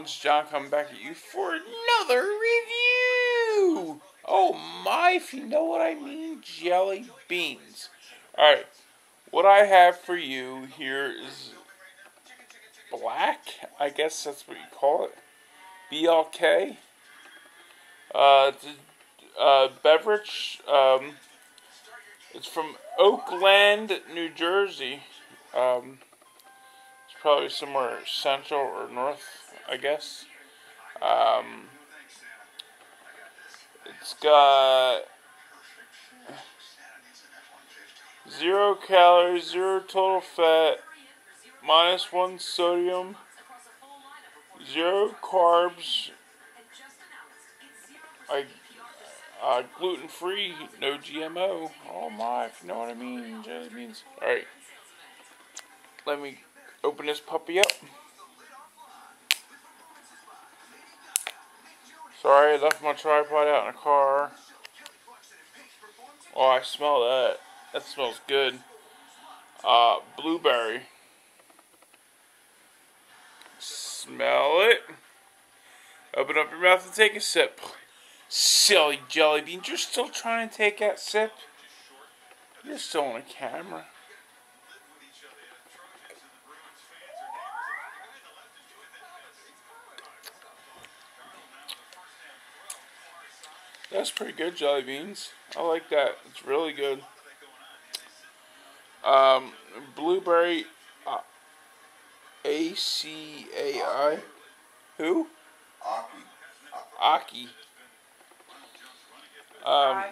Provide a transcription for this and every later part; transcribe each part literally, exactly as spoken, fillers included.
Greetings, John coming back at you for another review! Oh my, if you know what I mean, jelly beans. Alright, what I have for you here is black, I guess that's what you call it, B L K. Uh, the, uh, beverage, um, it's from Oakland, New Jersey. Um, it's probably somewhere central or north, I guess. Um, it's got zero calories, zero total fat, minus one sodium, zero carbs, I, uh, gluten-free, no G M O. Oh my, if you know what I mean, jelly beans. Alright. Let me open this puppy up. Sorry, I left my tripod out in the car. Oh, I smell that. That smells good. Uh, blueberry. Smell it. Open up your mouth and take a sip. Silly jelly beans, you're still trying to take that sip? You're still on a camera. That's pretty good, jelly beans. I like that. It's really good. Um, blueberry, uh, A C A I. Who? Aki. Aki. Um,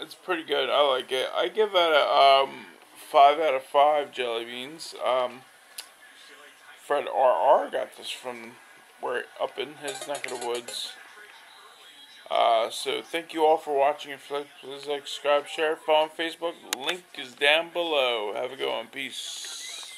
it's pretty good. I like it. I give that a um five out of five jelly beans. Um, Fred R R got this from where up in his neck of the woods. Uh, so thank you all for watching. If you like, please like, subscribe, share, follow on Facebook. Link is down below. Have a good one. Peace.